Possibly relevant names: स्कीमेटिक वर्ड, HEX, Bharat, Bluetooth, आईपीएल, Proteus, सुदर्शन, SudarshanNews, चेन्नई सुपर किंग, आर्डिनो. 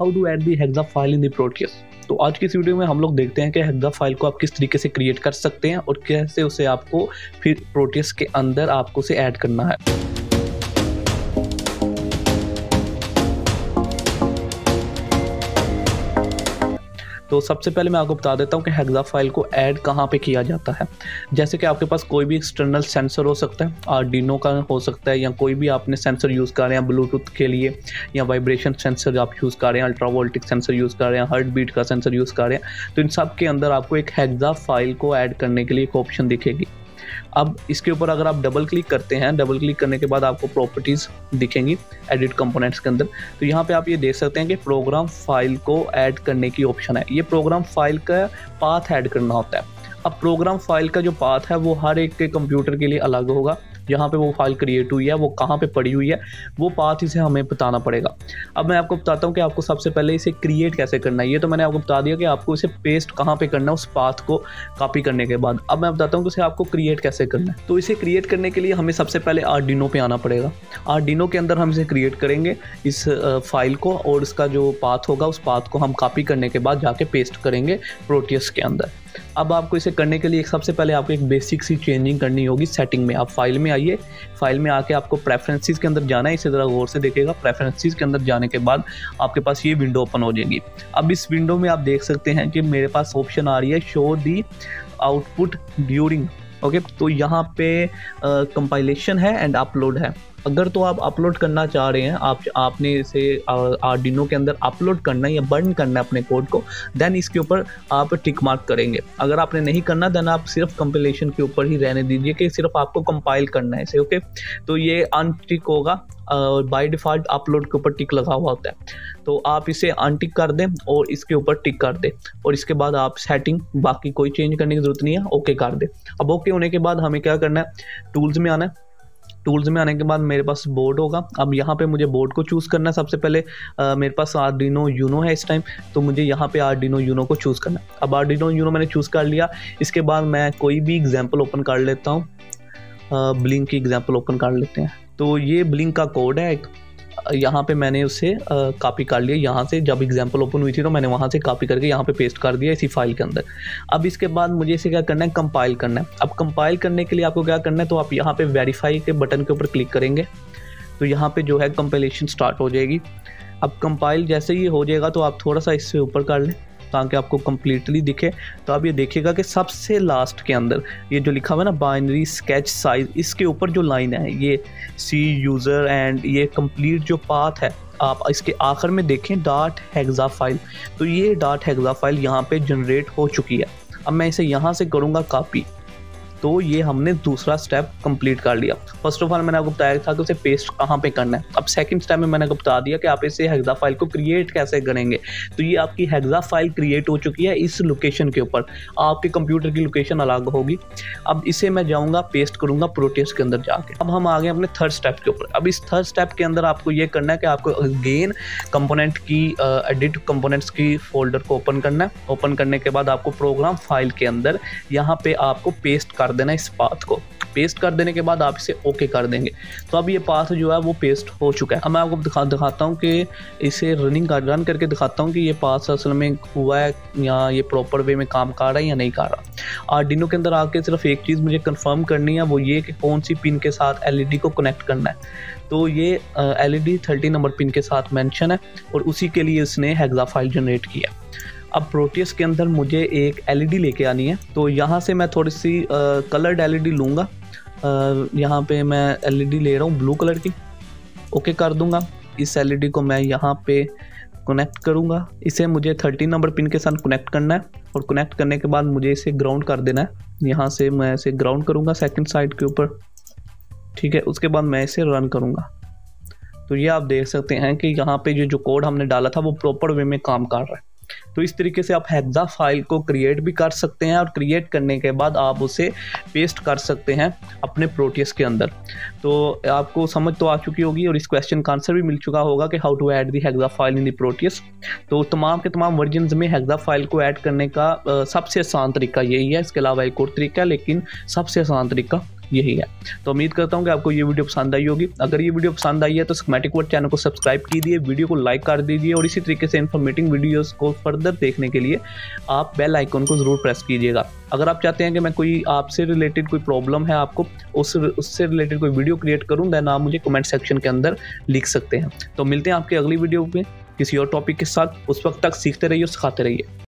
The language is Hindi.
How to add the hexa file in the Proteus. तो आज की इस वीडियो में हम लोग देखते हैं कि हेक्सा फाइल को आप किस तरीके से क्रिएट कर सकते हैं और कैसे उसे आपको फिर प्रोटियस के अंदर आपको उसे ऐड करना है। तो सबसे पहले मैं आपको बता देता हूँ कि हेक्सा फाइल को ऐड कहाँ पे किया जाता है। जैसे कि आपके पास कोई भी एक्सटर्नल सेंसर हो सकता है, आर्डिनो का हो सकता है, या कोई भी आपने सेंसर यूज़ कर रहे हैं ब्लूटूथ के लिए, या वाइब्रेशन सेंसर आप यूज़ कर रहे हैं, अल्ट्रावोल्टिक सेंसर यूज़ कर रहे हैं, हार्ट बीट का सेंसर यूज़ कर रहे हैं, तो इन सब के अंदर आपको एक हेक्सा फाइल को ऐड करने के लिए एक ऑप्शन दिखेगी। अब इसके ऊपर अगर आप डबल क्लिक करते हैं, डबल क्लिक करने के बाद आपको प्रॉपर्टीज़ दिखेंगी एडिट कंपोनेंट्स के अंदर। तो यहाँ पे आप ये देख सकते हैं कि प्रोग्राम फाइल को ऐड करने की ऑप्शन है। ये प्रोग्राम फाइल का पाथ ऐड करना होता है। अब प्रोग्राम फाइल का जो पाथ है वो हर एक के कंप्यूटर के लिए अलग होगा। जहाँ पे वो फाइल क्रिएट हुई है, वो कहाँ पे पड़ी हुई है, वो पाथ इसे हमें बताना पड़ेगा। अब मैं आपको बताता हूँ कि आपको सबसे पहले इसे क्रिएट कैसे करना है। ये तो मैंने आपको बता दिया कि आपको इसे पेस्ट कहाँ पे करना है उस पाथ को कॉपी करने के बाद। अब मैं बताता हूँ कि इसे आपको क्रिएट कैसे करना है। तो इसे क्रिएट करने के लिए हमें सबसे पहले आर्डिनो पे आना पड़ेगा। आर्डिनो के अंदर हम इसे क्रिएट करेंगे इस फाइल को, और उसका जो पाथ होगा उस पाथ को हम कॉपी करने के बाद जाके पेस्ट करेंगे प्रोटियस के अंदर। अब आपको इसे करने के लिए सबसे पहले आपको एक बेसिक सी चेंजिंग करनी होगी। सेटिंग में आप फाइल में आइए, फाइल में आके आपको प्रेफरेंसेस के अंदर जाना है। इसे ज़रा गौर से देखिएगा। प्रेफरेंसेस के अंदर जाने के बाद आपके पास ये विंडो ओपन हो जाएगी। अब इस विंडो में आप देख सकते हैं कि मेरे पास ऑप्शन आ रही है show the output during. Okay, तो यहाँ पे कंपाइलेशन है एंड अपलोड है। अगर तो आप अपलोड करना चाह रहे हैं, आपने इसे आर्डिनो के अंदर अपलोड करना है या बर्न करना है अपने कोड को, देन इसके ऊपर आप टिक मार्क करेंगे। अगर आपने नहीं करना देन आप सिर्फ कंपाइलेशन के ऊपर ही रहने दीजिए कि सिर्फ आपको कंपाइल करना है इसे। ओके, तो ये अनटिक होगा और बाय डिफ़ॉल्ट अपलोड के ऊपर टिक लगा हुआ होता है, तो आप इसे अनटिक कर दें और इसके ऊपर टिक कर दें, और इसके बाद आप सेटिंग बाकी कोई चेंज करने की ज़रूरत नहीं है, ओके कर दें। अब ओके होने के बाद हमें क्या करना है, टूल्स में आना है। टूल्स में आने के बाद मेरे पास बोर्ड होगा। अब यहाँ पे मुझे बोर्ड को चूज़ करना है। सबसे पहले मेरे पास आर्डिनो यूनो है इस टाइम, तो मुझे यहाँ पे आर्डिनो यूनो को चूज़ करना है। अब आर्डिनो यूनो मैंने चूज़ कर लिया। इसके बाद मैं कोई भी एग्जांपल ओपन कर लेता हूँ, ब्लिंक की एग्जांपल ओपन कर लेते हैं। तो ये ब्लिंक का कोड है एक, यहाँ पे मैंने उसे कॉपी कर लिया। यहाँ से जब एग्जांपल ओपन हुई थी तो मैंने वहाँ से कॉपी करके यहाँ पे पेस्ट कर दिया इसी फाइल के अंदर। अब इसके बाद मुझे इसे क्या करना है, कंपाइल करना है। अब कंपाइल करने के लिए आपको क्या करना है, तो आप यहाँ पे वेरीफाई के बटन के ऊपर क्लिक करेंगे तो यहाँ पे जो है कंपाइलेशन स्टार्ट हो जाएगी। अब कंपाइल जैसे ही हो जाएगा तो आप थोड़ा सा इससे ऊपर कर लें ताकि आपको कम्प्लीटली दिखे। तो आप ये देखिएगा कि सबसे लास्ट के अंदर ये जो लिखा हुआ है ना बाइनरी स्केच साइज, इसके ऊपर जो लाइन है ये सी यूज़र एंड ये कंप्लीट जो पाथ है, आप इसके आखिर में देखें डॉट हेक्सा फाइल, तो ये डॉट हेक्सा फाइल यहाँ पे जनरेट हो चुकी है। अब मैं इसे यहाँ से करूँगा कॉपी, तो ये हमने दूसरा स्टेप कंप्लीट कर लिया। फर्स्ट ऑफ ऑल मैंने आपको बताया था कि उसे पेस्ट कहाँ पे करना है। अब सेकंड स्टेप में मैंने आपको बता दिया कि आप इसे हेक्सा फाइल को क्रिएट कैसे करेंगे। तो ये आपकी हेक्सा फाइल क्रिएट हो चुकी है इस लोकेशन के ऊपर, आपके कंप्यूटर की लोकेशन अलग होगी। अब इसे मैं जाऊँगा पेस्ट करूँगा प्रोटियस के अंदर जाके। अब हम आ गए अपने थर्ड स्टेप के ऊपर। अब इस थर्ड स्टेप के अंदर आपको ये करना है कि आपको अगेन कंपोनेंट की एडिट कंपोनेंट्स की फोल्डर को ओपन करना है। ओपन करने के बाद आपको प्रोग्राम फाइल के अंदर यहाँ पर आपको पेस्ट कर देना इस पाथ को। पेस्ट कर देने के बाद आप इसे ओके कर देंगे, तो अब ये पाथ जो है वो पेस्ट हो चुका है। अब मैं आपको दिखाता हूँ कि इसे रन करके दिखाता हूँ कि ये पाथ असल में हुआ है या ये प्रॉपर वे में काम कर रहा है या नहीं कर रहा। आर्डिनो के अंदर आके सिर्फ एक चीज़ मुझे कंफर्म करनी है, वो ये कि कौन सी पिन के साथ LED को कनेक्ट करना है। तो ये LED 30 नंबर पिन के साथ मैंशन है और उसी के लिए इसने हेक्सा फाइल जनरेट किया। अब प्रोटियस के अंदर मुझे एक LED लेके आनी है, तो यहाँ से मैं थोड़ी सी कलर्ड LED लूँगा। यहाँ पे मैं LED ले रहा हूँ ब्लू कलर की, ओके कर दूँगा। इस LED को मैं यहाँ पे कनेक्ट करूँगा। इसे मुझे 13 नंबर पिन के साथ कनेक्ट करना है, और कनेक्ट करने के बाद मुझे इसे ग्राउंड कर देना है। यहाँ से मैं इसे ग्राउंड करूँगा सेकेंड साइड के ऊपर, ठीक है। उसके बाद मैं इसे रन करूँगा, तो ये आप देख सकते हैं कि यहाँ पर जो कोड हमने डाला था वो प्रॉपर वे में काम कर रहा है। तो इस तरीके से आप हेक्सा फाइल को क्रिएट भी कर सकते हैं, और क्रिएट करने के बाद आप उसे पेस्ट कर सकते हैं अपने प्रोटियस के अंदर। तो आपको समझ तो आ चुकी होगी और इस क्वेश्चन का आंसर भी मिल चुका होगा कि how to add the hexa file in the Proteus. तो तमाम के तमाम वर्जन्स में हेक्सा फाइल को ऐड करने का सबसे आसान तरीका यही है। इसके अलावा एक और तरीका है, लेकिन सबसे आसान तरीका यही है। तो उम्मीद करता हूँ कि आपको ये वीडियो पसंद आई होगी। अगर ये वीडियो पसंद आई है तो स्कीमेटिक वर्ड चैनल को सब्सक्राइब कीजिए, वीडियो को लाइक कर दीजिए और इसी तरीके से इन्फॉर्मेटिव वीडियोस को फर्दर देखने के लिए आप बेल आइकन को ज़रूर प्रेस कीजिएगा। अगर आप चाहते हैं कि मैं कोई आपसे रिलेटेड कोई प्रॉब्लम है आपको उससे रिलेटेड कोई वीडियो क्रिएट करूँ दैन आप मुझे कमेंट सेक्शन के अंदर लिख सकते हैं। तो मिलते हैं आपके अगली वीडियो में किसी और टॉपिक के साथ। उस वक्त तक सीखते रहिए, सिखाते रहिए।